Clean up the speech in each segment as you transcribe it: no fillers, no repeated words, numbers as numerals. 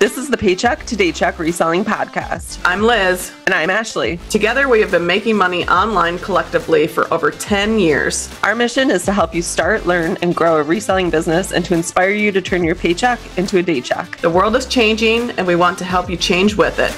This is the Paycheck to Daycheck Reselling Podcast. I'm Liz. And I'm Ashley. Together we have been making money online collectively for over 10 years. Our mission is to help you start, learn, and grow a reselling business and to inspire you to turn your paycheck into a day check. The world is changing and we want to help you change with it.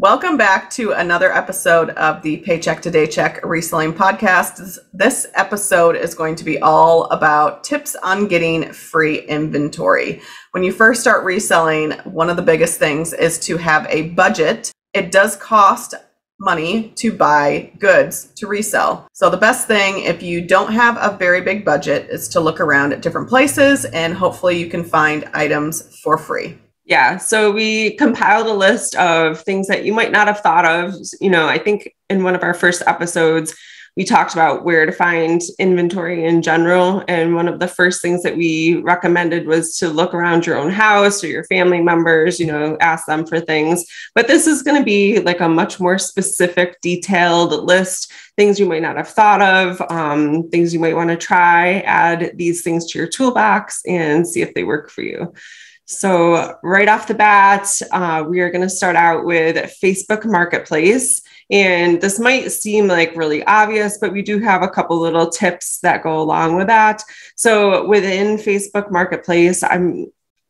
Welcome back to another episode of the Paycheck to Daycheck Reselling Podcast. This episode is going to be all about tips on getting free inventory. When you first start reselling, one of the biggest things is to have a budget. It does cost money to buy goods to resell. So the best thing, if you don't have a very big budget, is to look around at different places and hopefully you can find items for free. Yeah. So we compiled a list of things that you might not have thought of. You know, I think in one of our first episodes, we talked about where to find inventory in general. And one of the first things that we recommended was to look around your own house or your family members, you know, ask them for things. But this is going to be like a much more specific, detailed list, things you might not have thought of, things you might want to try, add these things to your toolbox and see if they work for you. So right off the bat, we are going to start out with Facebook Marketplace. And this might seem like really obvious, but we do have a couple little tips that go along with that. So within Facebook Marketplace,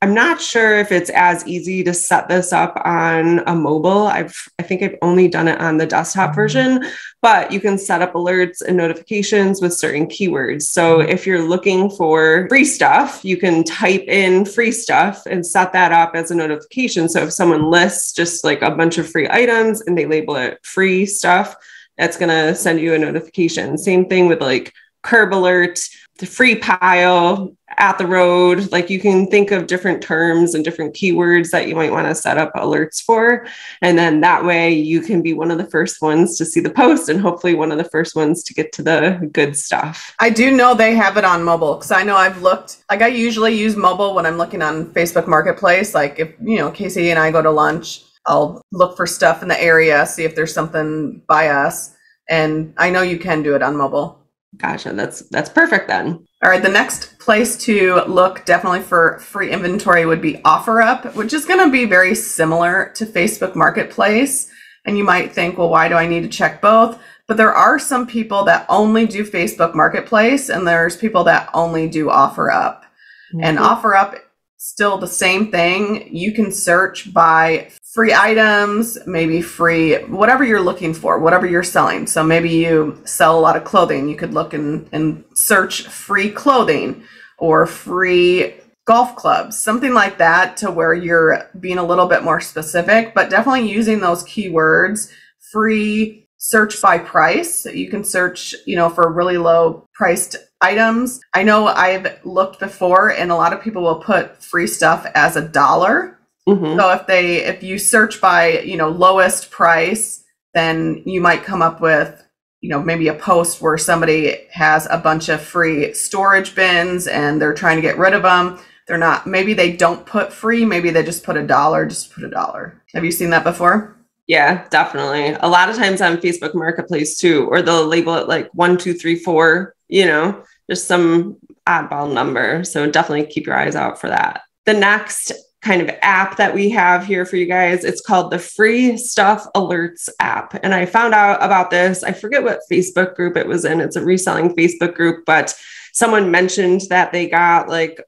I'm not sure if it's as easy to set this up on a mobile. I think I've only done it on the desktop version, but you can set up alerts and notifications with certain keywords. So if you're looking for free stuff, you can type in free stuff and set that up as a notification. So if someone lists just like a bunch of free items and they label it free stuff, that's going to send you a notification. Same thing with like curb alert, the free pile, at the road. Like you can think of different terms and different keywords that you might want to set up alerts for. And then that way you can be one of the first ones to see the post and hopefully one of the first ones to get to the good stuff. I do know they have it on mobile because I know I've looked, like I usually use mobile when I'm looking on Facebook Marketplace. Like if, you know, Casey and I go to lunch, I'll look for stuff in the area, see if there's something by us. And I know you can do it on mobile. Gotcha. That's perfect then. All right. The next place to look definitely for free inventory would be OfferUp, which is going to be very similar to Facebook Marketplace. And you might think, well, why do I need to check both? But there are some people that only do Facebook Marketplace and there's people that only do OfferUp. Mm-hmm. And OfferUp, still the same thing. You can search by free items, maybe free, whatever you're looking for, whatever you're selling. So maybe you sell a lot of clothing. You could look and search free clothing or free golf clubs, something like that, to where you're being a little bit more specific, but definitely using those keywords. Free, search by price. You can search, you know, for really low priced items. I know I've looked before and a lot of people will put free stuff as $1. Mm-hmm. So if you search by, you know, lowest price, then you might come up with, you know, maybe a post where somebody has a bunch of free storage bins and they're trying to get rid of them. They're not, maybe they don't put free, maybe they just put $1, just put $1. Have you seen that before? Yeah, definitely. A lot of times on Facebook Marketplace too, or they'll label it like 1, 2, 3, 4, you know, just some oddball number. So definitely keep your eyes out for that. The next kind of app that we have here for you guys, it's called the Free Stuff Alerts app. And I found out about this, I forget what Facebook group it was in. It's a reselling Facebook group, but someone mentioned that they got like,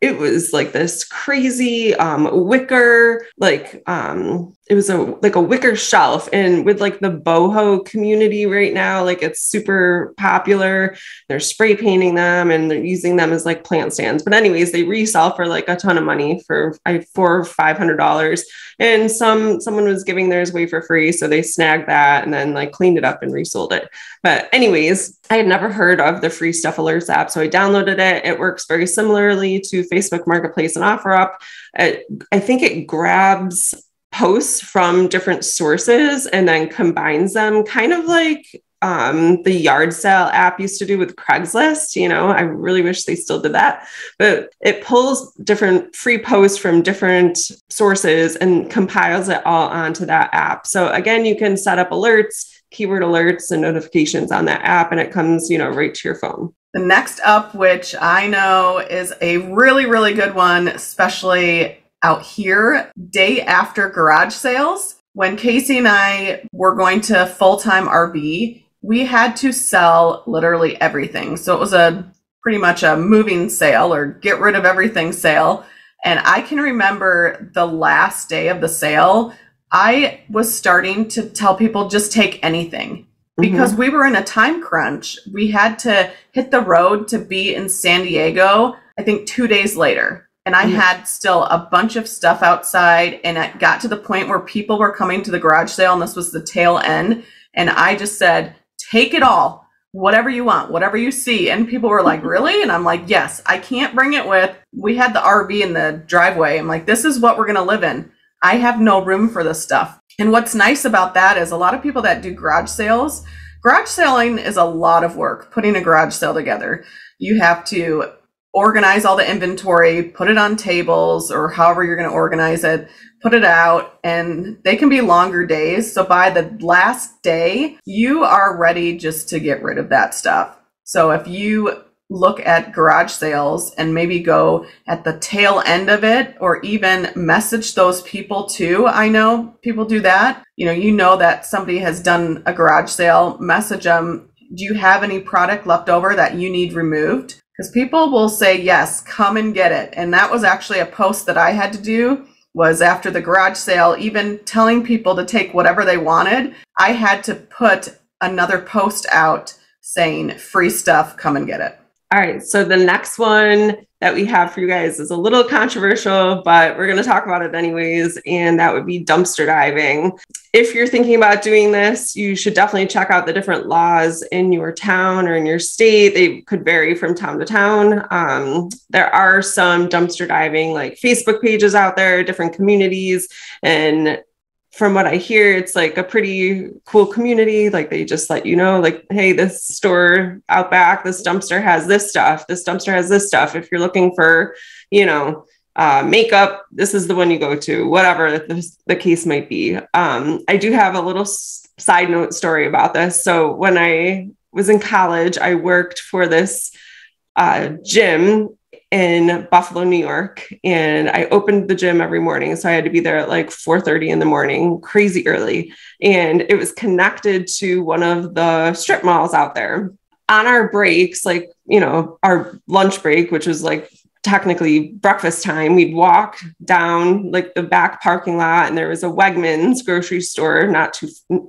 it was like this crazy wicker, like it was like a wicker shelf. And with like the boho community right now, like it's super popular. They're spray painting them and they're using them as like plant stands. But anyways, they resell for like a ton of money for $400 or $500. And someone was giving theirs away for free. So they snagged that and then like cleaned it up and resold it. But anyways, I had never heard of the Free Stuff Alerts app. So I downloaded it. It works very similarly to Facebook Marketplace and OfferUp. I think it grabs posts from different sources and then combines them, kind of like the yard sale app used to do with Craigslist. You know, I really wish they still did that, but it pulls different free posts from different sources and compiles it all onto that app. So again, you can set up alerts, keyword alerts and notifications on that app, and it comes, you know, right to your phone. The next up, which I know is a really, really good one, especially out here, day after garage sales. When Casey and I were going to full-time RV, we had to sell literally everything. So it was a pretty much a moving sale or get rid of everything sale. And I can remember the last day of the sale, I was starting to tell people just take anything because we were in a time crunch. We had to hit the road to be in San Diego, I think 2 days later. And I had still a bunch of stuff outside, and it got to the point where people were coming to the garage sale, and this was the tail end. And I just said, take it all, whatever you want, whatever you see. And people were like, really? And I'm like, yes, I can't bring it with. We had the RV in the driveway. I'm like, this is what we're going to live in. I have no room for this stuff. And what's nice about that is a lot of people that do garage sales, garage selling is a lot of work, putting a garage sale together. You have to organize all the inventory, put it on tables or however you're going to organize it, put it out, and they can be longer days. So by the last day, you are ready just to get rid of that stuff. So if you look at garage sales and maybe go at the tail end of it, or even message those people too. I know people do that. You know that somebody has done a garage sale, message them, do you have any product left over that you need removed? Because people will say, yes, come and get it. And that was actually a post that I had to do, was after the garage sale, even telling people to take whatever they wanted. I had to put another post out saying free stuff, come and get it. All right. So the next one that we have for you guys is a little controversial, but we're going to talk about it anyways. And that would be dumpster diving. If you're thinking about doing this, you should definitely check out the different laws in your town or in your state. They could vary from town to town. There are some dumpster diving, like Facebook pages out there, different communities. And from what I hear, it's like a pretty cool community. Like they just let you know, like, hey, this store out back, this dumpster has this stuff. This dumpster has this stuff. If you're looking for, makeup, this is the one you go to, whatever the case might be. I do have a little side note story about this. So when I was in college, I worked for this gym in Buffalo, New York, and I opened the gym every morning. So I had to be there at like 4:30 in the morning, crazy early. And it was connected to one of the strip malls out there. On our breaks, like, our lunch break, which was like technically breakfast time, we'd walk down like the back parking lot, and there was a Wegmans grocery store, not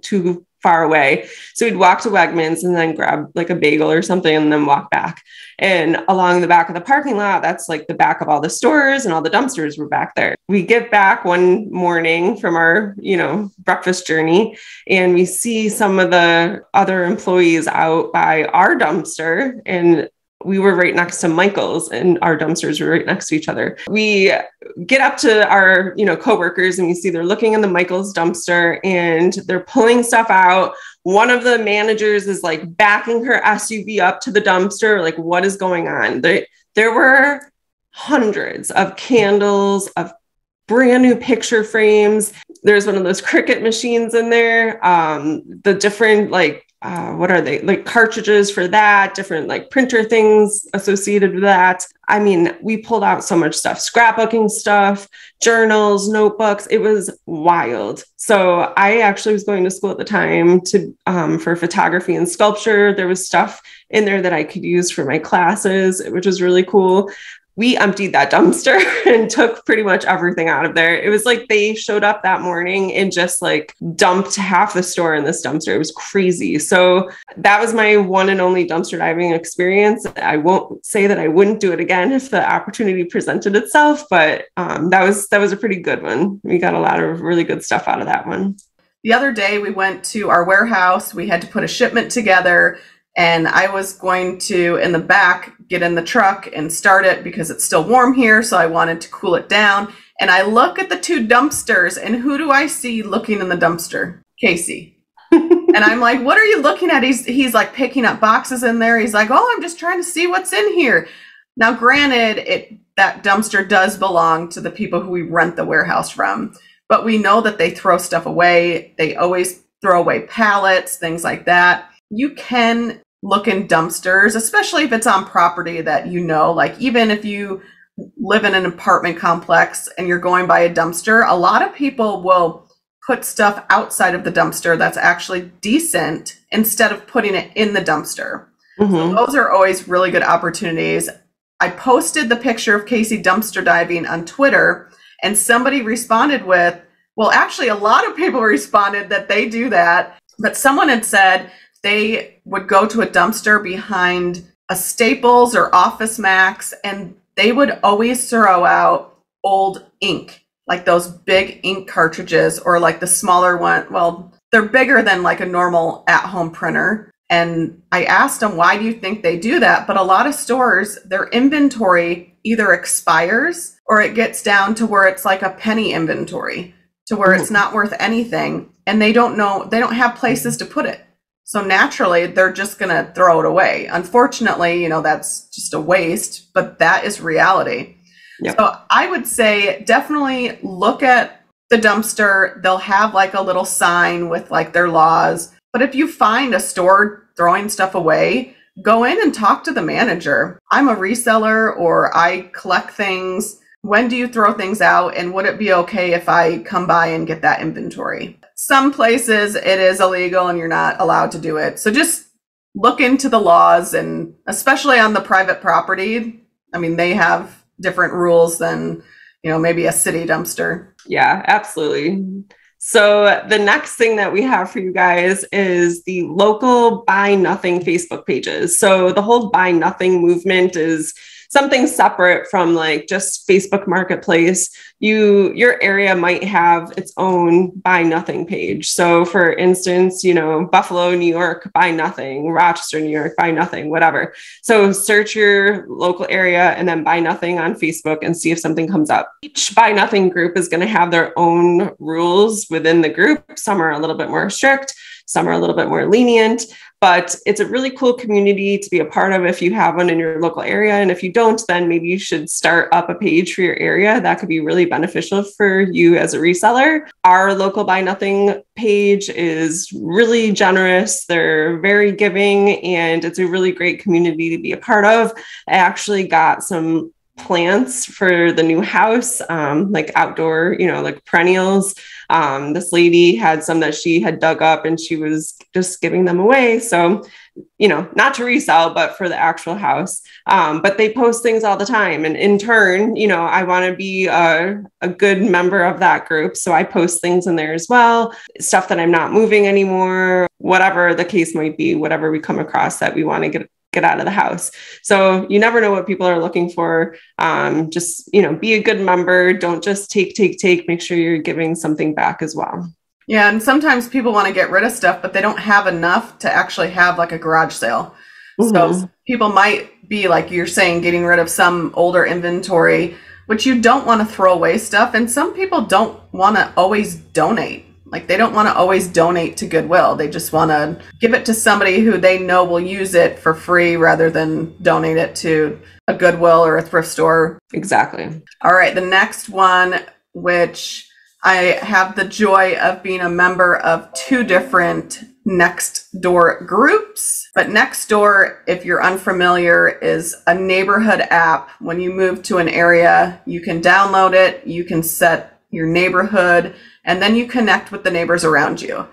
too far away. So we'd walk to Wegmans and then grab like a bagel or something and then walk back. And along the back of the parking lot, that's like the back of all the stores, and all the dumpsters were back there. We get back one morning from our, breakfast journey, and we see some of the other employees out by our dumpster, and we were right next to Michael's, and our dumpsters were right next to each other. We get up to our, coworkers, and we see they're looking in the Michael's dumpster and they're pulling stuff out. One of the managers is like backing her SUV up to the dumpster. Like, what is going on? There were hundreds of candles, of brand new picture frames. There's one of those Cricut machines in there. The different what are they, like cartridges for that, different like printer things associated with that. I mean, we pulled out so much stuff, scrapbooking stuff, journals, notebooks. It was wild. So I actually was going to school at the time for photography and sculpture. There was stuff in there that I could use for my classes, which was really cool. We emptied that dumpster and took pretty much everything out of there. It was like they showed up that morning and just like dumped half the store in this dumpster. It was crazy. So that was my one and only dumpster diving experience. I won't say that I wouldn't do it again if the opportunity presented itself, but that was a pretty good one. We got a lot of really good stuff out of that one. The other day we went to our warehouse. We had to put a shipment together. And I was going to, in the back, get in the truck and start it because it's still warm here. So I wanted to cool it down. And I look at the two dumpsters, and who do I see looking in the dumpster? Casey. And I'm like, what are you looking at? He's like picking up boxes in there. He's like, oh, I'm just trying to see what's in here. Now, granted, that dumpster does belong to the people who we rent the warehouse from, but we know that they throw stuff away. They always throw away pallets, things like that. You can look in dumpsters, especially if it's on property that you know, like even if you live in an apartment complex and you're going by a dumpster, a lot of people will put stuff outside of the dumpster that's actually decent instead of putting it in the dumpster. Mm-hmm. So those are always really good opportunities. I posted the picture of Casey dumpster diving on Twitter, and somebody responded with, well, actually a lot of people responded that they do that, but someone had said they would go to a dumpster behind a Staples or Office Max, and they would always throw out old ink, like those big ink cartridges or like the smaller one. Well, they're bigger than like a normal at-home printer. And I asked them, why do you think they do that? But a lot of stores, their inventory either expires or it gets down to where it's like a penny inventory, to where it's not worth anything. And they don't know, they don't have places to put it. So naturally, they're just going to throw it away. Unfortunately, you know, that's just a waste, but that is reality. Yep. So I would say definitely look at the dumpster. They'll have like a little sign with like their laws. But if you find a store throwing stuff away, go in and talk to the manager. I'm a reseller, or I collect things. When do you throw things out? And would it be okay if I come by and get that inventory? Some places it is illegal and you're not allowed to do it. So just look into the laws, and especially on the private property. I mean, they have different rules than, you know, maybe a city dumpster. Yeah, absolutely. So the next thing that we have for you guys is the local Buy Nothing Facebook pages. So the whole Buy Nothing movement is something separate from like just Facebook Marketplace. Your area might have its own Buy Nothing page. So for instance, you know, Buffalo, New York, Buy Nothing, Rochester, New York, Buy Nothing, whatever. So search your local area and then Buy Nothing on Facebook and see if something comes up. Each Buy Nothing group is going to have their own rules within the group. Some are a little bit more strict, some are a little bit more lenient, but it's a really cool community to be a part of if you have one in your local area. And if you don't, then maybe you should start up a page for your area. That could be really beneficial for you as a reseller. Our local Buy Nothing page is really generous. They're very giving, and it's a really great community to be a part of. I actually got some plants for the new house, like outdoor, you know, like perennials. This lady had some that she had dug up and she was just giving them away. So, you know, not to resell, but for the actual house. But they post things all the time. And in turn, you know, I want to be a good member of that group. So I post things in there as well, stuff that I'm not moving anymore, whatever the case might be, whatever we come across that we want to get out of the house. So you never know what people are looking for. Just, you know, be a good member. Don't just take, make sure you're giving something back as well. Yeah. And sometimes people want to get rid of stuff, but they don't have enough to actually have like a garage sale. Mm-hmm. So people might be, like you're saying, getting rid of some older inventory, which you don't want to throw away stuff. And some people don't want to always donate. Like they don't want to always donate to Goodwill. They just want to give it to somebody who they know will use it for free rather than donate it to a Goodwill or a thrift store. Exactly. All right. The next one, which I have the joy of being a member of two different Nextdoor groups. But Nextdoor, if you're unfamiliar, is a neighborhood app. When you move to an area, you can download it. You can set your neighborhood, and then you connect with the neighbors around you. And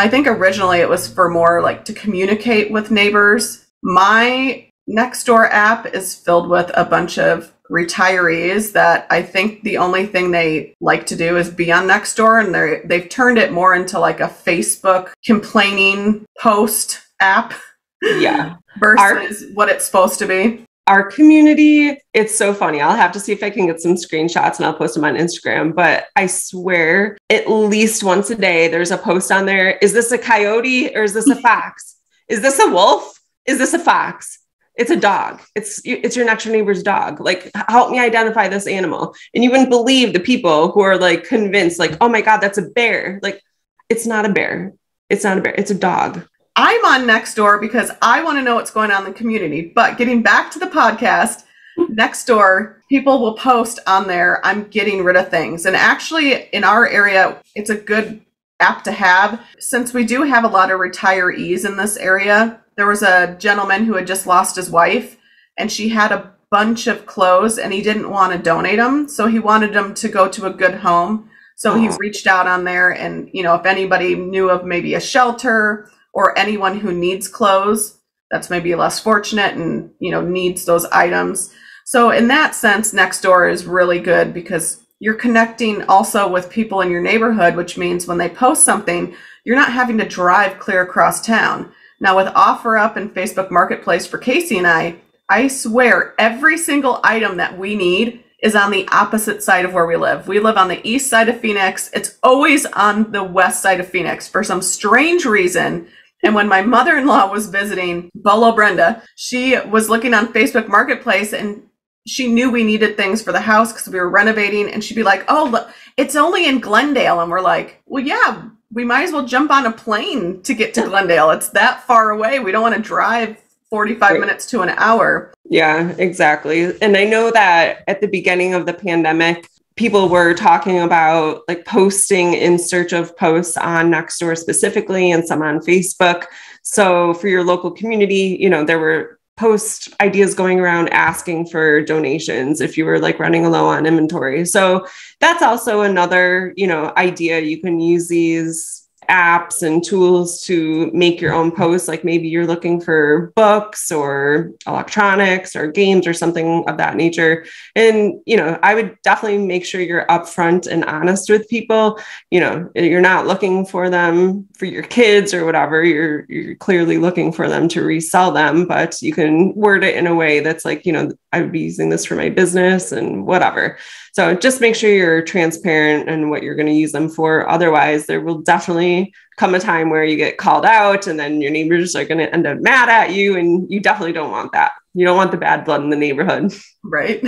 I think originally it was for more like to communicate with neighbors. My Nextdoor app is filled with a bunch of retirees that I think the only thing they like to do is be on Nextdoor, and they've turned it more into like a Facebook complaining post app. Yeah. versus what it's supposed to be. Our community, it's so funny. I'll have to see if I can get some screenshots and I'll post them on Instagram. But I swear, at least once a day, there's a post on there. Is this a coyote or is this a fox? Is this a wolf? Is this a fox? It's a dog. It's your next door neighbor's dog. Like, help me identify this animal. And you wouldn't believe the people who are like convinced, like, oh my God, that's a bear. Like, it's not a bear. It's not a bear. It's a dog. I'm on Nextdoor because I want to know what's going on in the community. But getting back to the podcast, Nextdoor, people will post on there, I'm getting rid of things. And actually in our area, it's a good app to have. Since we do have a lot of retirees in this area, There was a gentleman who had just lost his wife, and she had a bunch of clothes, and he didn't want to donate them, so he wanted them to go to a good home. So he reached out on there, and you know, if anybody knew of maybe a shelter or anyone who needs clothes that's maybe less fortunate and you know needs those items. So in that sense, Nextdoor is really good because you're connecting also with people in your neighborhood, which means when they post something, you're not having to drive clear across town. Now with OfferUp and Facebook Marketplace for Casey and I swear every single item that we need is on the opposite side of where we live. We live on the east side of Phoenix. It's always on the west side of Phoenix for some strange reason. And when my mother-in-law was visiting Bolo Brenda, she was looking on Facebook Marketplace and she knew we needed things for the house because we were renovating. And she'd be like, oh, look, it's only in Glendale. And we're like, well, yeah, we might as well jump on a plane to get to Glendale. It's that far away. We don't want to drive 45 minutes to an hour. Yeah, exactly. And I know that at the beginning of the pandemic, people were talking about like posting in search of posts on Nextdoor specifically and some on Facebook. So for your local community, you know, there were post ideas going around asking for donations if you were like running low on inventory. So that's also another, you know, idea. You can use these apps and tools to make your own posts. Like maybe you're looking for books or electronics or games or something of that nature. And, you know, I would definitely make sure you're upfront and honest with people. You know, you're not looking for them for your kids or whatever. You're clearly looking for them to resell them, but you can word it in a way that's like, you know, I would be using this for my business and whatever. So just make sure you're transparent and what you're going to use them for. Otherwise, there will definitely come a time where you get called out and then your neighbors are going to end up mad at you. And you definitely don't want that. You don't want the bad blood in the neighborhood. Right.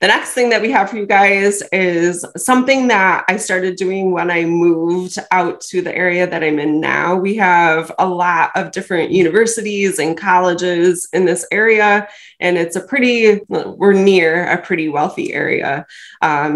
The next thing that we have for you guys is something that I started doing when I moved out to the area that I'm in now. We have a lot of different universities and colleges in this area, and it's we're near a pretty wealthy area.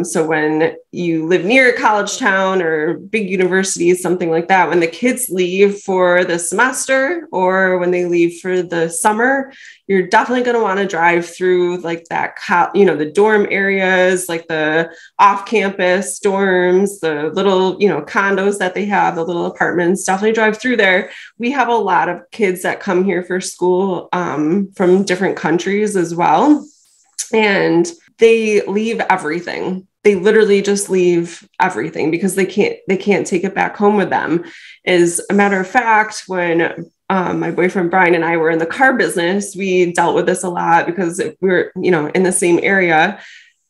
So when you live near a college town or big universities, something like that, when the kids leave for the semester or when they leave for the summer, you're definitely going to want to drive through like that, you know, the dorm areas, like the off-campus dorms, the little, you know, condos that they have, the little apartments, definitely drive through there. We have a lot of kids that come here for school from different countries as well. And they leave everything. They literally just leave everything because they can't take it back home with them. As a matter of fact, when my boyfriend Brian and I were in the car business, we dealt with this a lot because we were, you know, in the same area.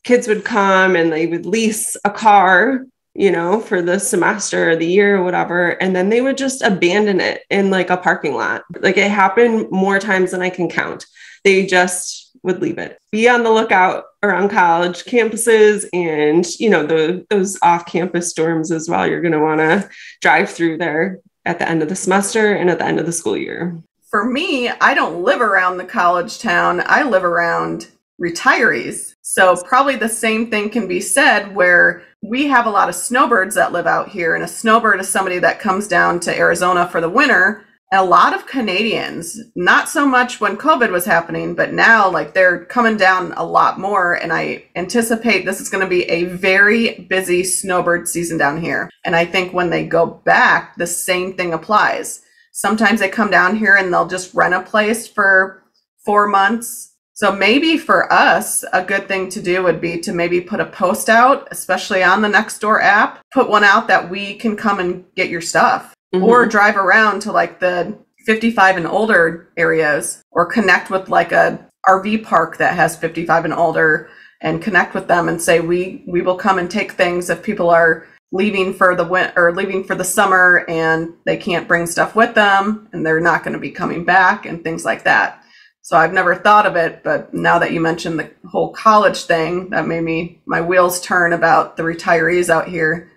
Kids would come and they would lease a car, you know, for the semester or the year or whatever. And then they would just abandon it in like a parking lot. Like it happened more times than I can count. They just would leave it. Be on the lookout around college campuses and, you know, those off-campus dorms as well. You're going to want to drive through there at the end of the semester and at the end of the school year. For me, I don't live around the college town. I live around retirees. So probably the same thing can be said where we have a lot of snowbirds that live out here. And a snowbird is somebody that comes down to Arizona for the winter. And a lot of Canadians, not so much when COVID was happening, but now like they're coming down a lot more. And I anticipate this is going to be a very busy snowbird season down here. And I think when they go back, the same thing applies. Sometimes they come down here and they'll just rent a place for 4 months. So maybe for us, a good thing to do would be to maybe put a post out, especially on the Nextdoor app, put one out that we can come and get your stuff. Mm-hmm. Or drive around to like the 55 and older areas or connect with like a RV park that has 55 and older and connect with them and say, we will come and take things if people are leaving for the winter or leaving for the summer and they can't bring stuff with them and they're not going to be coming back and things like that. So I've never thought of it, but now that you mentioned the whole college thing, that made my wheels turn about the retirees out here.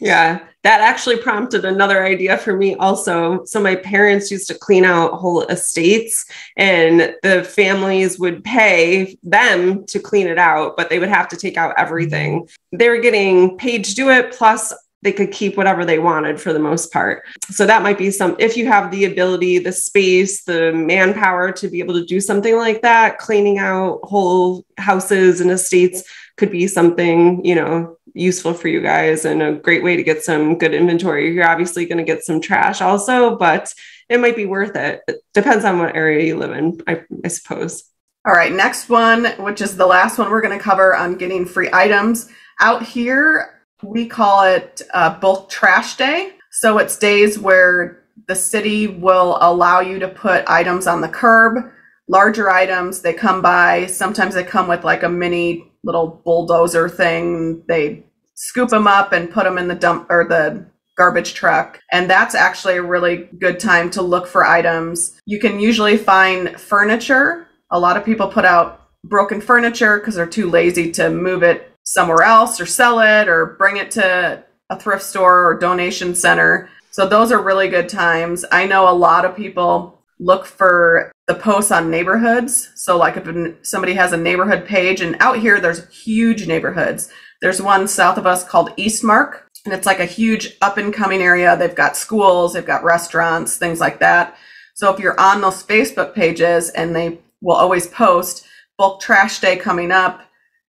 Yeah, that actually prompted another idea for me also. So my parents used to clean out whole estates and the families would pay them to clean it out, but they would have to take out everything. They were getting paid to do it plus they could keep whatever they wanted for the most part. So that might be some, if you have the ability, the space, the manpower to be able to do something like that, cleaning out whole houses and estates could be something, you know, useful for you guys and a great way to get some good inventory. You're obviously going to get some trash also, but it might be worth it. It depends on what area you live in, I suppose. All right, next one, which is the last one we're going to cover on getting free items. Out here, we call it bulk trash day. So it's days where the city will allow you to put items on the curb, larger items. They come by, sometimes they come with like a mini little bulldozer thing. They scoop them up and put them in the dump or the garbage truck. And that's actually a really good time to look for items. You can usually find furniture. A lot of people put out broken furniture because they're too lazy to move it somewhere else or sell it or bring it to a thrift store or donation center. So those are really good times. I know a lot of people look for the posts on neighborhoods. So like if somebody has a neighborhood page, and out here there's huge neighborhoods. There's one south of us called Eastmark, and it's like a huge up and coming area. They've got schools, they've got restaurants, things like that. So if you're on those Facebook pages, and they will always post bulk trash day coming up,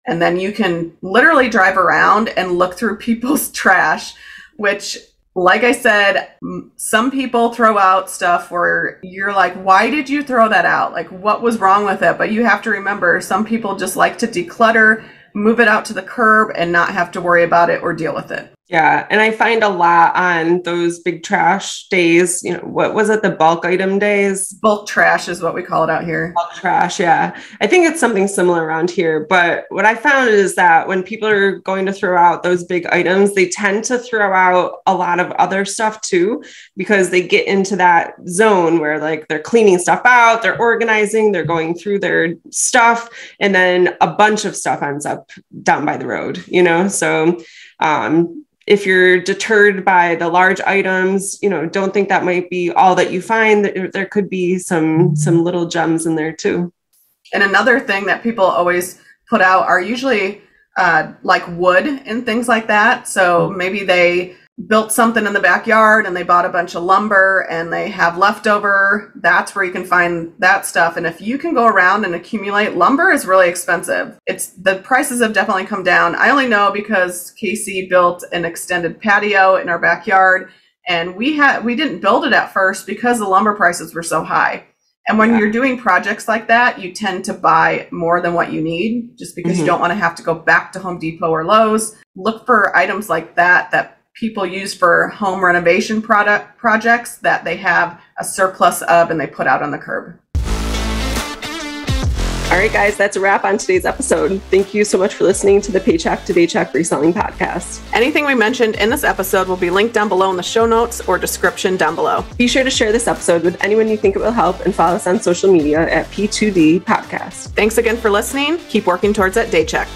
and then you can literally drive around and look through people's trash, which, like I said, some people throw out stuff where you're like, why did you throw that out? Like, what was wrong with it? But you have to remember, some people just like to declutter, move it out to the curb and not have to worry about it or deal with it. Yeah. And I find a lot on those big trash days, you know, what was it? The bulk item days? Bulk trash is what we call it out here. Bulk trash. Yeah. I think it's something similar around here. But what I found is that when people are going to throw out those big items, they tend to throw out a lot of other stuff too, because they get into that zone where like they're cleaning stuff out, they're organizing, they're going through their stuff, and then a bunch of stuff ends up down by the road, you know? So, if you're deterred by the large items, you know, don't think that might be all that you find. There could be some little gems in there too. And another thing that people always put out are usually like wood and things like that. So maybe they built something in the backyard and they bought a bunch of lumber and they have leftover. That's where you can find that stuff. And if you can go around and accumulate, lumber is really expensive. The prices have definitely come down. I only know because Casey built an extended patio in our backyard, and we didn't build it at first because the lumber prices were so high. And when you're doing projects like that, you tend to buy more than what you need just because you don't want to have to go back to Home Depot or Lowe's. Look for items like that people use for home renovation projects that they have a surplus of and they put out on the curb. All right, guys, that's a wrap on today's episode. Thank you so much for listening to the Paycheck to Daycheck Reselling Podcast. Anything we mentioned in this episode will be linked down below in the show notes or description down below. Be sure to share this episode with anyone you think it will help and follow us on social media at P2D Podcast. Thanks again for listening. Keep working towards that day check.